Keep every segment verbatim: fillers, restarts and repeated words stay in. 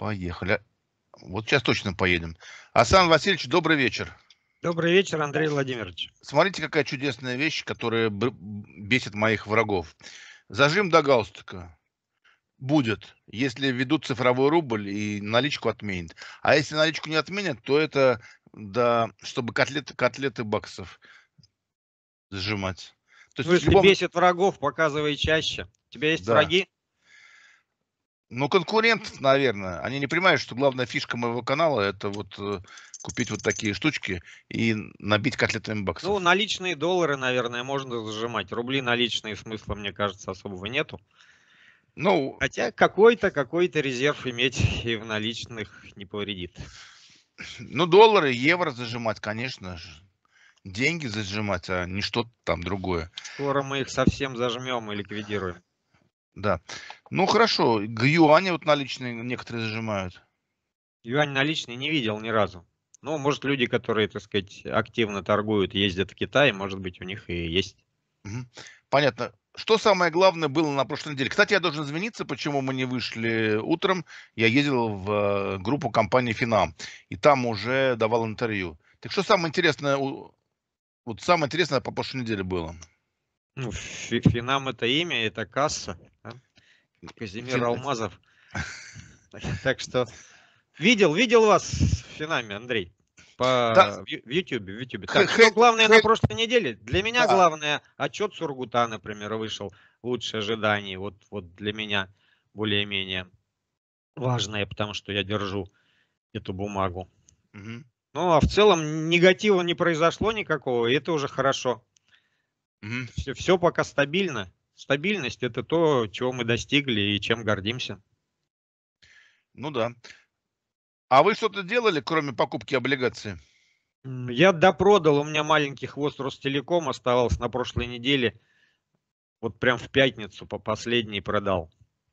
Поехали. Вот сейчас точно поедем. Асан Васильевич, добрый вечер. Добрый вечер, Андрей Владимирович. Смотрите, какая чудесная вещь, которая бесит моих врагов. Зажим до галстука будет, если введут цифровой рубль и наличку отменят. А если наличку не отменят, то это да, чтобы котлеты, котлеты баксов зажимать. То есть, ну, если любом... бесит врагов, показывай чаще. У тебя есть да. враги? Ну, конкурент, наверное. Они не понимают, что главная фишка моего канала – это вот э, купить вот такие штучки и набить котлетами баксов. Ну, наличные доллары, наверное, можно зажимать. Рубли наличные, смысла, мне кажется, особого нету. Ну, хотя какой-то, какой-то резерв иметь и в наличных не повредит. Ну, доллары, евро зажимать, конечно же. Деньги зажимать, а не что-то там другое. Скоро мы их совсем зажмем и ликвидируем. Да. Ну, хорошо. Юани вот наличные некоторые зажимают. Юань наличный не видел ни разу. Ну, может, люди, которые, так сказать, активно торгуют, ездят в Китай, может быть, у них и есть. Понятно. Что самое главное было на прошлой неделе? Кстати, я должен извиниться, почему мы не вышли утром. Я ездил в группу компании Финам, и там уже давал интервью. Так что самое интересное, вот самое интересное по прошлой неделе было? Ну, Финам — это имя, это касса. Да? Казимир Фин... Алмазов. Так что видел, видел вас в Финаме, Андрей. По... Да. В Ютубе. В Ютубе. Так, что главное на прошлой неделе? Для меня да. главное, отчет Сургута, например, вышел лучше ожиданий. Вот, вот для меня более-менее важное, потому что я держу эту бумагу. Угу. Ну, а в целом негатива не произошло никакого, и это уже хорошо. Угу. Все, все пока стабильно. Стабильность — это то, чего мы достигли и чем гордимся. Ну да. А вы что-то делали, кроме покупки облигаций? Я допродал, у меня маленький хвост Ростелеком оставался на прошлой неделе. Вот прям в пятницу по последней продал.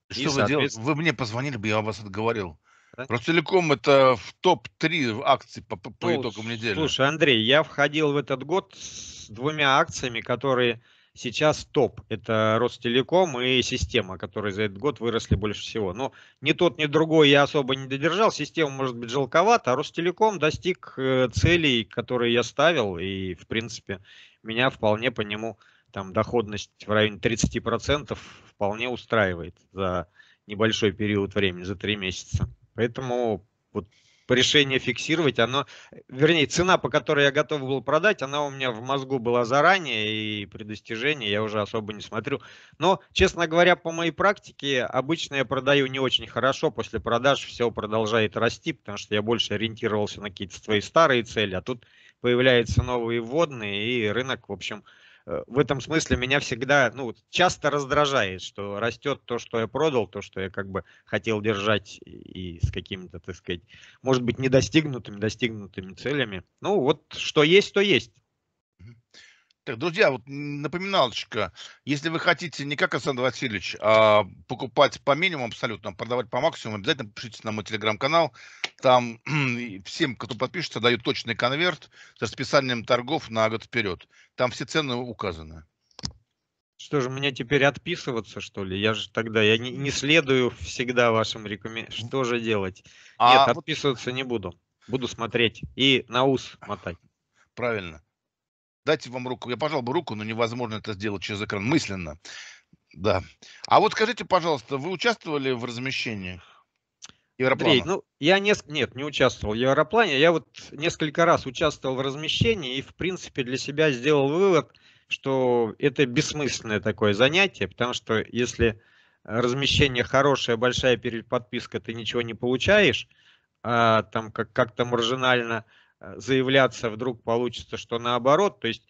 Что и, вы соответственно... делали? Вы мне позвонили бы, я вас отговорил. Да? Ростелеком — это в топ три акций по, по ну, итогам недели. Слушай, Андрей, я входил в этот год с двумя акциями, которые... Сейчас топ. Это Ростелеком и Система, которые за этот год выросли больше всего. Но ни тот, ни другой я особо не додержал. Система, может быть, жалковато, а Ростелеком достиг целей, которые я ставил. И, в принципе, меня вполне по нему там доходность в районе тридцати процентов вполне устраивает за небольшой период времени, за три месяца. Поэтому вот решение фиксировать, оно, вернее, цена, по которой я готов был продать, она у меня в мозгу была заранее, и при достижении я уже особо не смотрю. Но, честно говоря, по моей практике, обычно я продаю не очень хорошо, после продаж все продолжает расти, потому что я больше ориентировался на какие-то свои старые цели, а тут появляются новые вводные, и рынок, в общем, в этом смысле меня всегда, ну, часто раздражает, что растет то, что я продал, то, что я как бы хотел держать и с какими-то, так сказать, может быть, недостигнутыми, достигнутыми целями. Ну, вот что есть, то есть. Так, друзья, вот напоминалочка. Если вы хотите не как Александр Васильевич, а покупать по минимуму абсолютно, продавать по максимуму, обязательно пишите на мой телеграм-канал. Там всем, кто подпишется, дают точный конверт с расписанием торгов на год вперед. Там все цены указаны. Что же, мне теперь отписываться, что ли? Я же тогда, я не, не следую всегда вашим рекомендациям. Что же делать? А Нет, вот... отписываться не буду. Буду смотреть и на ус мотать. Правильно. Дайте вам руку. Я пожал бы руку, но невозможно это сделать через экран. Мысленно. Да. А вот скажите, пожалуйста, вы участвовали в размещениях Европлана? Андрей, ну, я не... Нет, не участвовал в Европлане. Я вот несколько раз участвовал в размещении и, в принципе, для себя сделал вывод, что это бессмысленное такое занятие, потому что если размещение хорошее, большая переподписка, ты ничего не получаешь, а там как-то маржинально... заявляться вдруг получится, что наоборот. То есть,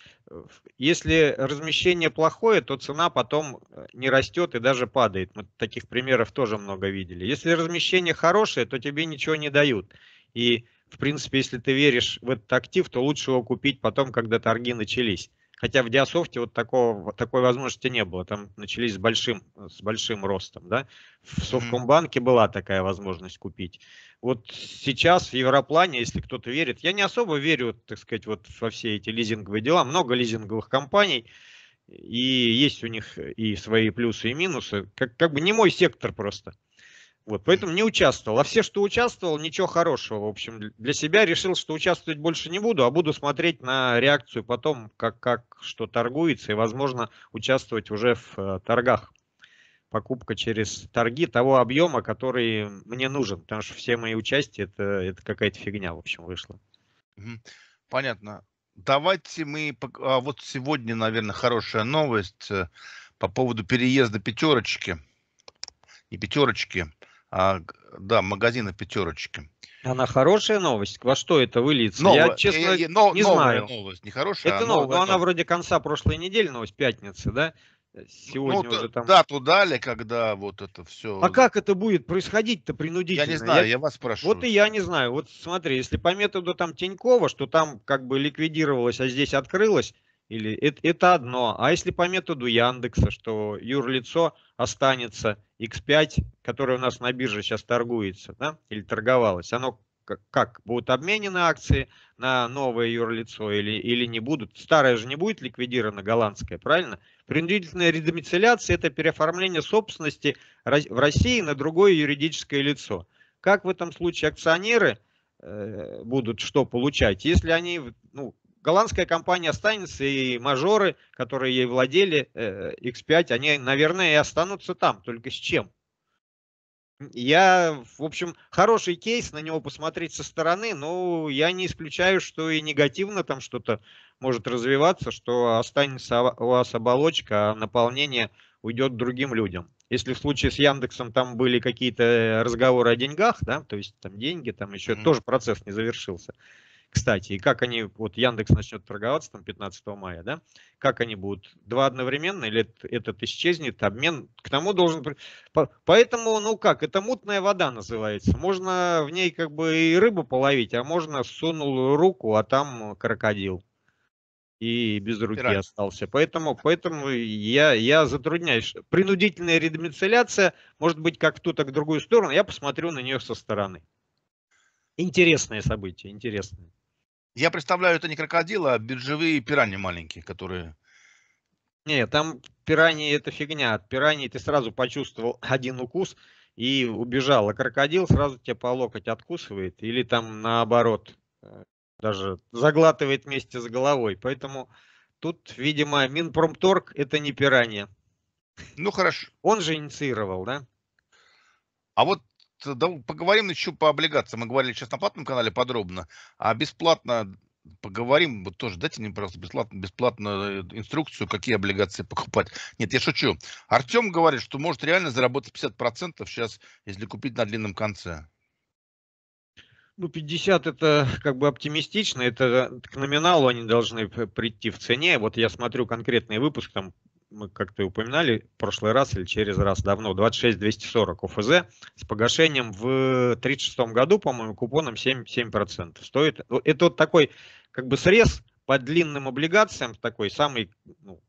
если размещение плохое, то цена потом не растет и даже падает. Мы таких примеров тоже много видели. Если размещение хорошее, то тебе ничего не дают. И, в принципе, если ты веришь в этот актив, то лучше его купить потом, когда торги начались. Хотя в Диасофте вот такого, такой возможности не было. Там начались с большим, с большим ростом. Да? В Софткомбанке была такая возможность купить. Вот сейчас в Европлане, если кто-то верит, я не особо верю, так сказать, вот во все эти лизинговые дела. Много лизинговых компаний. И есть у них и свои плюсы, и минусы. Как, как бы не мой сектор просто. Вот, поэтому не участвовал. А все, что участвовал, ничего хорошего. В общем, для себя решил, что участвовать больше не буду, а буду смотреть на реакцию потом, как, как что торгуется, и, возможно, участвовать уже в торгах. Покупка через торги того объема, который мне нужен, потому что все мои участия это, это какая-то фигня, в общем, вышла. Понятно. Давайте мы... А вот сегодня, наверное, хорошая новость по поводу переезда Пятерочки. Не Пятерочки, а да, магазина Пятерочки. Она хорошая новость? Во что это выльется? Новая, я, честно, э, э, но, не новая знаю. Новость, не хорошая, это а новая, новая, но она вроде конца прошлой недели, новость пятницы, да? Сегодня ну, уже там... Дату дали, когда вот это все... А как это будет происходить-то принудительно? Я не знаю, я, я вас спрашиваю. Вот и я не знаю. Вот смотри, если по методу там Тинькова, что там как бы ликвидировалось, а здесь открылось, или это, это одно. А если по методу Яндекса, что юрлицо останется, икс пять, которое у нас на бирже сейчас торгуется, да, или торговалось, оно как, как? Будут обменены акции на новое юрлицо или, или не будут? Старое же не будет ликвидировано, голландское, правильно? Принудительная редомицеляция – это переоформление собственности в России на другое юридическое лицо. Как в этом случае акционеры э, будут что получать? Если они, ну, голландская компания останется, и мажоры, которые ей владели, э, икс пять, они, наверное, и останутся там. Только с чем? Я, в общем, хороший кейс, на него посмотреть со стороны, но я не исключаю, что и негативно там что-то может развиваться, что останется у вас оболочка, а наполнение уйдет другим людям. Если в случае с Яндексом там были какие-то разговоры о деньгах, да, то есть там деньги, там еще mm-hmm. тоже процесс не завершился. Кстати, и как они, вот Яндекс начнет торговаться там пятнадцатого мая, да, как они будут, два одновременно, или этот, этот исчезнет, обмен к тому должен... Поэтому, ну как, это мутная вода называется, можно в ней как бы и рыбу половить, а можно сунул руку, а там крокодил и без руки Пират. остался. Поэтому, поэтому я, я затрудняюсь. Принудительная редомицеляция может быть как в ту, так в другую сторону, я посмотрю на нее со стороны. Интересное событие, интересное. Я представляю, это не крокодилы, а биржевые пираньи маленькие, которые... Не, там пираньи это фигня. От пираньи ты сразу почувствовал один укус и убежал. А крокодил сразу тебя по локоть откусывает или там наоборот даже заглатывает вместе с головой. Поэтому тут, видимо, Минпромторг это не пиранья. Ну хорошо. Он же инициировал, да? А вот поговорим еще по облигациям. Мы говорили сейчас на платном канале подробно, а бесплатно поговорим. Вот тоже дайте мне, пожалуйста, бесплатно, бесплатную инструкцию, какие облигации покупать. Нет, я шучу. Артем говорит, что может реально заработать пятьдесят процентов сейчас, если купить на длинном конце. Ну, пятьдесят это как бы оптимистично. Это к номиналу они должны прийти в цене. Вот я смотрю конкретный выпуск, там мы как-то упоминали в прошлый раз или через раз давно, двадцать шесть двести сорок ОФЗ с погашением в тридцать шестом году, по-моему, купоном семь процентов. Стоит, это вот такой как бы срез по длинным облигациям, такой самый, ну,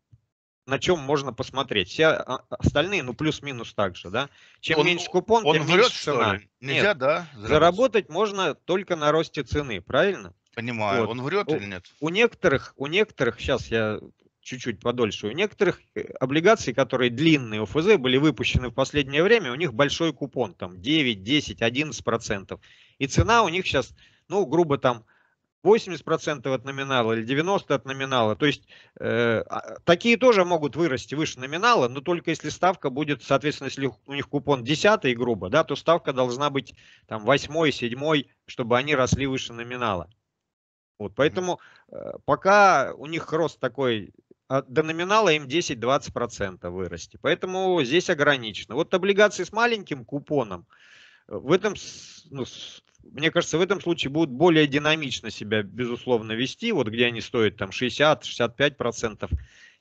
на чем можно посмотреть. Все остальные, ну, плюс-минус так же, да. Чем он, меньше купон, он тем врет, меньше цена. Нельзя, нет, да, заработать. заработать можно только на росте цены, правильно? Понимаю, вот. Он врет у, или нет? У некоторых, у некоторых, сейчас я... чуть-чуть подольше. У некоторых облигаций, которые длинные ОФЗ, были выпущены в последнее время, у них большой купон, там девять, десять, одиннадцать процентов. И цена у них сейчас, ну, грубо там восемьдесят процентов от номинала или девяносто процентов от номинала. То есть э, такие тоже могут вырасти выше номинала, но только если ставка будет, соответственно, если у них купон десятый, грубо, да, то ставка должна быть там восемь, семь, чтобы они росли выше номинала. Вот, поэтому э, пока у них рост такой... До номинала им десять-двадцать процентов вырасти. Поэтому здесь ограничено. Вот облигации с маленьким купоном, в этом, ну, мне кажется, в этом случае будут более динамично себя, безусловно, вести. Вот где они стоят там шестьдесят-шестьдесят пять процентов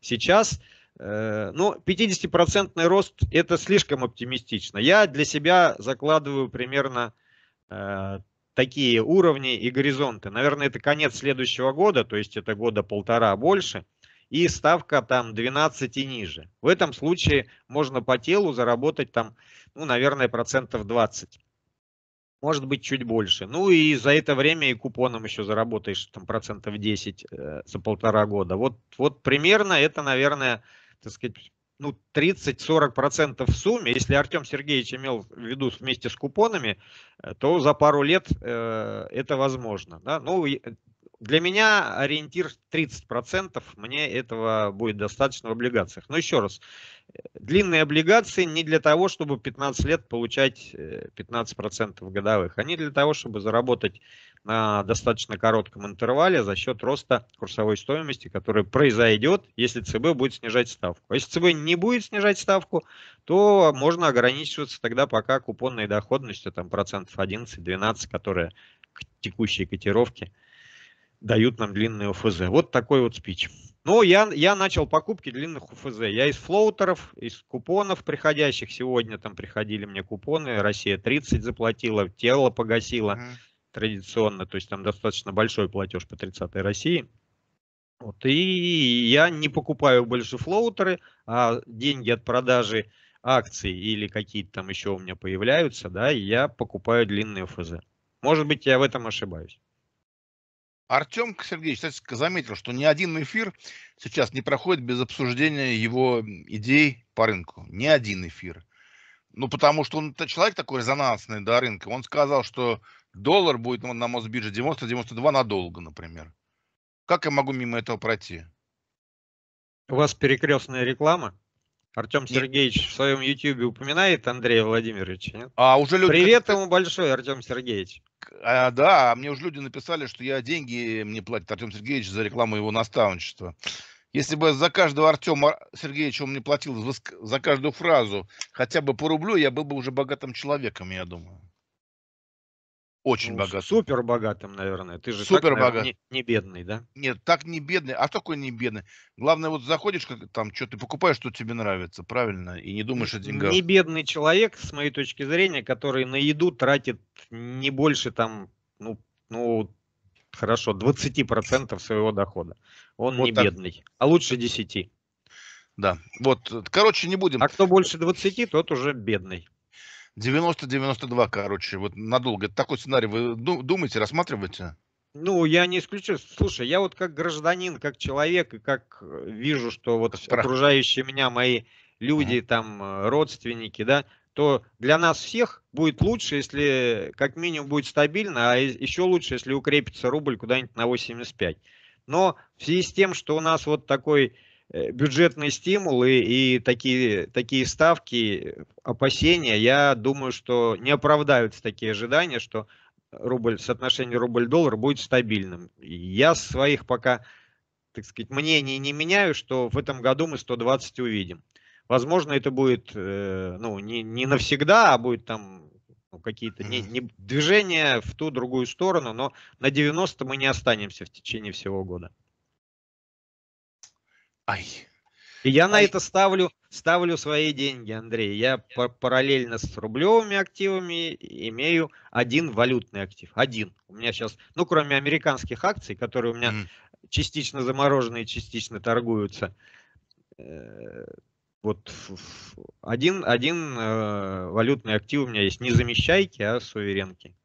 сейчас. Но пятидесятипроцентный рост – это слишком оптимистично. Я для себя закладываю примерно такие уровни и горизонты. Наверное, это конец следующего года, то есть это года полтора больше. И ставка там двенадцать и ниже. В этом случае можно по телу заработать там, ну, наверное, процентов двадцать. Может быть, чуть больше. Ну и за это время и купоном еще заработаешь там процентов десять э, за полтора года. Вот, вот примерно это, наверное, так сказать, ну, тридцать-сорок процентов в сумме. Если Артем Сергеевич имел в виду вместе с купонами, то за пару лет э, это возможно. Да? Ну, для меня ориентир тридцать процентов, мне этого будет достаточно в облигациях. Но еще раз, длинные облигации не для того, чтобы пятнадцать лет получать пятнадцать процентов годовых, они для того, чтобы заработать на достаточно коротком интервале за счет роста курсовой стоимости, который произойдет, если ЦБ будет снижать ставку. А если ЦБ не будет снижать ставку, то можно ограничиваться тогда пока купонной доходностью там, процентов одиннадцать-двенадцать, которые к текущей котировке дают нам длинные ОФЗ. Вот такой вот спич. Но я, я начал покупки длинных ОФЗ. Я из флоутеров, из купонов приходящих. Сегодня там приходили мне купоны. Россия тридцать заплатила, тело погасило mm. традиционно. То есть там достаточно большой платеж по тридцатой России. Вот. И я не покупаю больше флоутеры, а деньги от продажи акций или какие-то там еще у меня появляются, да, и я покупаю длинные ОФЗ. Может быть, я в этом ошибаюсь. Артем Сергеевич, кстати, заметил, что ни один эфир сейчас не проходит без обсуждения его идей по рынку. Ни один эфир. Ну, потому что он человек такой резонансный до рынка. Он сказал, что доллар будет на Мосбирже девяносто-девяносто два надолго, например. Как я могу мимо этого пройти? У вас перекрестная реклама? Артем Сергеевич нет. в своем YouTube упоминает Андрея Владимировича. Нет? А, уже люди... Привет ему большой, Артем Сергеевич. А, да, мне уже люди написали, что я деньги мне платит Артем Сергеевич за рекламу его наставничества. Если бы за каждого Артема Сергеевича он мне платил за каждую фразу хотя бы по рублю, я был бы уже богатым человеком, я думаю. Очень ну, богатым. Супер богатым, наверное. Ты же супер так, наверное, не, не бедный, да? Нет, так не бедный. А что такое не бедный? Главное, вот заходишь, как, там что ты покупаешь, что тебе нравится, правильно? И не думаешь о деньгах. Не бедный человек, с моей точки зрения, который на еду тратит не больше там, ну, ну хорошо, двадцать процентов своего дохода. Он вот не так. бедный, а лучше десять процентов. Да, вот, короче, не будем. А кто больше двадцати, тот уже бедный. девяносто-девяносто два, короче, вот надолго. Такой сценарий вы думаете, рассматриваете? Ну, я не исключу. Слушай, я вот как гражданин, как человек, и как вижу, что вот Страх. окружающие меня мои люди, ага. там, родственники, да, то для нас всех будет лучше, если как минимум будет стабильно, а еще лучше, если укрепится рубль куда-нибудь на восемьдесят пять. Но в связи с тем, что у нас вот такой бюджетные стимулы и такие, такие ставки, опасения, я думаю, что не оправдаются такие ожидания, что рубль, соотношение рубль-доллар будет стабильным. Я своих пока, так сказать, мнений не меняю, что в этом году мы сто двадцать увидим. Возможно, это будет ну, не, не навсегда, а будет там ну, какие-то не, не движения в ту другую сторону, но на девяносто мы не останемся в течение всего года. Ай. И я Ай. на это ставлю, ставлю свои деньги, Андрей. Я параллельно с рублевыми активами имею один валютный актив. Один. У меня сейчас, ну, кроме американских акций, которые у меня mm. частично заморожены, частично торгуются. Э, вот один, один э, валютный актив у меня есть. Не замещайки, а суверенки.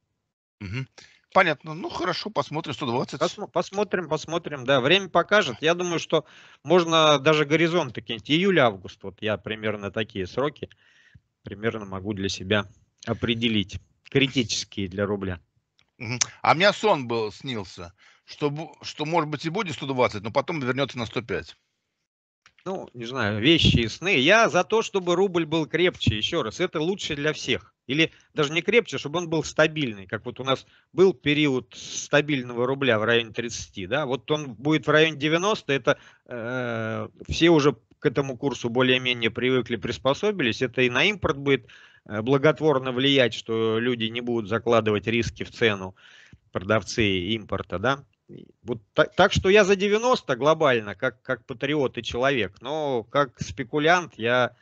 Mm-hmm. Понятно. Ну, хорошо, посмотрим. сто двадцать. Посмотрим, посмотрим. Да, время покажет. Я думаю, что можно даже горизонты кинуть. Июль-август. Вот я примерно такие сроки примерно могу для себя определить. Критические для рубля. А у меня сон был, снился, что, что может быть и будет сто двадцать, но потом вернется на сто пять. Ну, не знаю, вещи и сны. Я за то, чтобы рубль был крепче. Еще раз, это лучше для всех. Или даже не крепче, чтобы он был стабильный. Как вот у нас был период стабильного рубля в районе тридцати. Да? Вот он будет в районе девяноста. Это э, все уже к этому курсу более-менее привыкли, приспособились. Это и на импорт будет благотворно влиять, что люди не будут закладывать риски в цену, продавцы импорта, да. Вот так, так что я за девяносто глобально, как, как патриот и человек, но как спекулянт я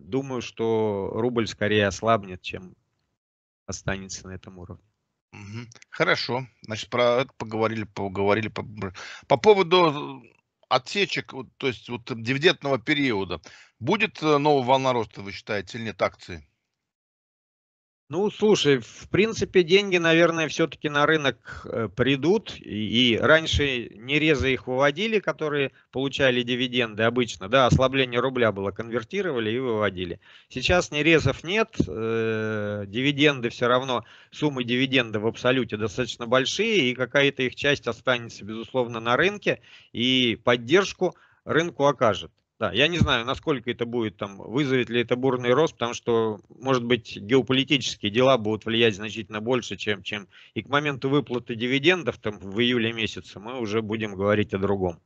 думаю, что рубль скорее ослабнет, чем останется на этом уровне. Хорошо, значит, про это поговорили, поговорили. По, по поводу отсечек, то есть вот дивидендного периода, будет новая волна роста, вы считаете, или нет акций? Ну, слушай, в принципе, деньги, наверное, все-таки на рынок придут. И, и раньше нерезы их выводили, которые получали дивиденды обычно. Да, ослабление рубля было, конвертировали и выводили. Сейчас нерезов нет. Э, дивиденды все равно, суммы дивидендов в абсолюте достаточно большие. И какая-то их часть останется, безусловно, на рынке. И поддержку рынку окажет. Да, я не знаю, насколько это будет, там, вызовет ли это бурный рост, потому что, может быть, геополитические дела будут влиять значительно больше, чем, чем... И к моменту выплаты дивидендов там, в июле месяце мы уже будем говорить о другом.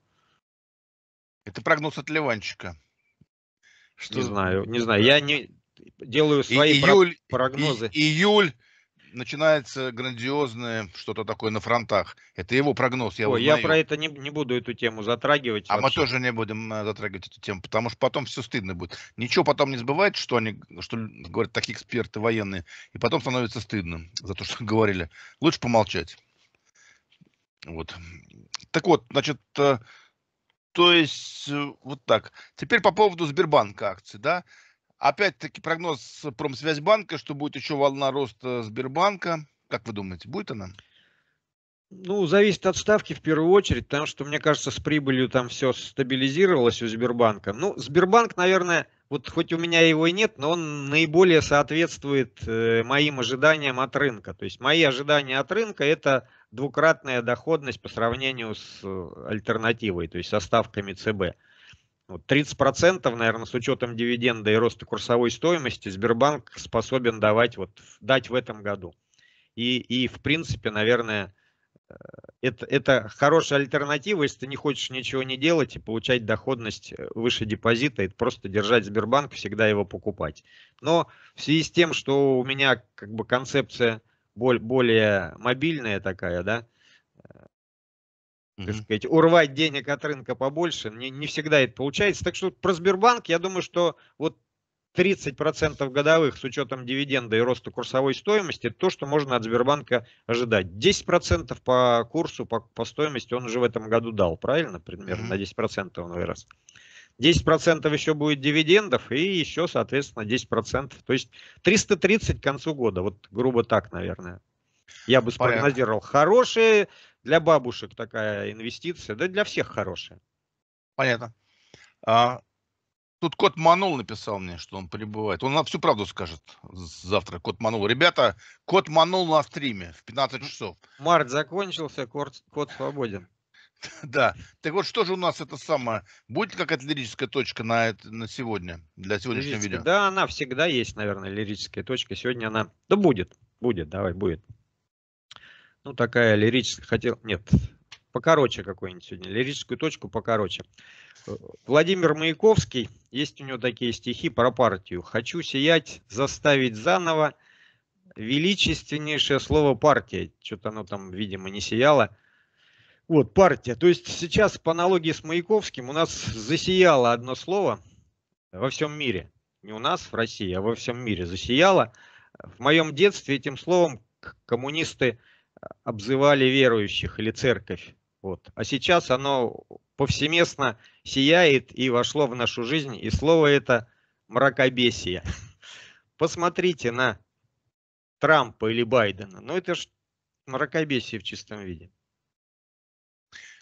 Это прогноз от Ливанчика. Что... Не знаю, не знаю. Я не делаю свои июль, прогнозы. И, июль начинается грандиозное что-то такое на фронтах. Это его прогноз. Я, Ой, я про это не, не буду эту тему затрагивать. А вообще. Мы тоже не будем затрагивать эту тему, потому что потом все стыдно будет. Ничего потом не забывает, что они, что говорят такие эксперты военные, и потом становится стыдно за то, что говорили. Лучше помолчать. Вот. Так вот, значит, то есть вот так. Теперь по поводу Сбербанка акций, да? Опять-таки прогноз Промсвязьбанка, что будет еще волна роста Сбербанка. Как вы думаете, будет она? Ну, зависит от ставки в первую очередь, потому что, мне кажется, с прибылью там все стабилизировалось у Сбербанка. Ну, Сбербанк, наверное, вот хоть у меня его и нет, но он наиболее соответствует моим ожиданиям от рынка. То есть мои ожидания от рынка – это двукратная доходность по сравнению с альтернативой, то есть со ставками ЦБ. тридцать процентов, наверное, с учетом дивиденда и роста курсовой стоимости Сбербанк способен давать, вот, дать в этом году. И, и в принципе, наверное, это, это хорошая альтернатива, если ты не хочешь ничего не делать и получать доходность выше депозита, и просто держать Сбербанк, всегда его покупать. Но в связи с тем, что у меня как бы концепция более мобильная такая, да, так сказать, урвать денег от рынка побольше, не, не всегда это получается. Так что про Сбербанк, я думаю, что вот тридцать процентов годовых с учетом дивиденда и роста курсовой стоимости, то, что можно от Сбербанка ожидать. десять процентов по курсу, по, по стоимости он уже в этом году дал, правильно? Примерно на десять процентов он вырос. десять процентов еще будет дивидендов и еще, соответственно, десять процентов. То есть триста тридцать к концу года, вот грубо так, наверное. Я бы спрогнозировал. Хорошие... Для бабушек такая инвестиция, да для всех хорошая. Понятно. А, тут кот Манул написал мне, что он прибывает. Он нам всю правду скажет завтра. Кот Манул. Ребята, кот Манул на стриме в пятнадцать часов. Март закончился, кот, кот свободен. Да. Так вот, что же у нас это самое? Будет какая-то лирическая точка на, это, на сегодня, для сегодняшнего лирическая, видео? Да, она всегда есть, наверное, лирическая точка. Сегодня она... Да будет, будет, давай, будет. Ну, такая лирическая, хотел, нет, покороче какой-нибудь сегодня, лирическую точку покороче. Владимир Маяковский, есть у него такие стихи про партию. «Хочу сиять, заставить заново, величественнейшее слово партия». Что-то оно там, видимо, не сияло. Вот, партия. То есть сейчас по аналогии с Маяковским у нас засияло одно слово во всем мире. Не у нас, в России, а во всем мире засияло. В моем детстве этим словом коммунисты обзывали верующих или церковь. Вот. А сейчас оно повсеместно сияет и вошло в нашу жизнь. И слово это мракобесие. Посмотрите на Трампа или Байдена. Ну это ж мракобесие в чистом виде.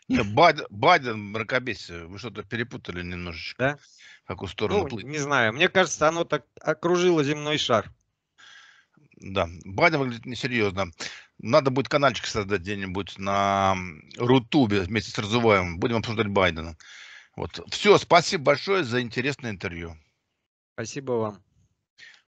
Байден, Байден мракобесие. Вы что-то перепутали немножечко. Да? Какую сторону ну, плыть? Не знаю. Мне кажется, оно так окружило земной шар. Да. Байден выглядит несерьезно. Надо будет каналчик создать где-нибудь на Рутубе вместе с Разуваемым. Будем обсуждать Байдена. Вот. Все, спасибо большое за интересное интервью. Спасибо вам.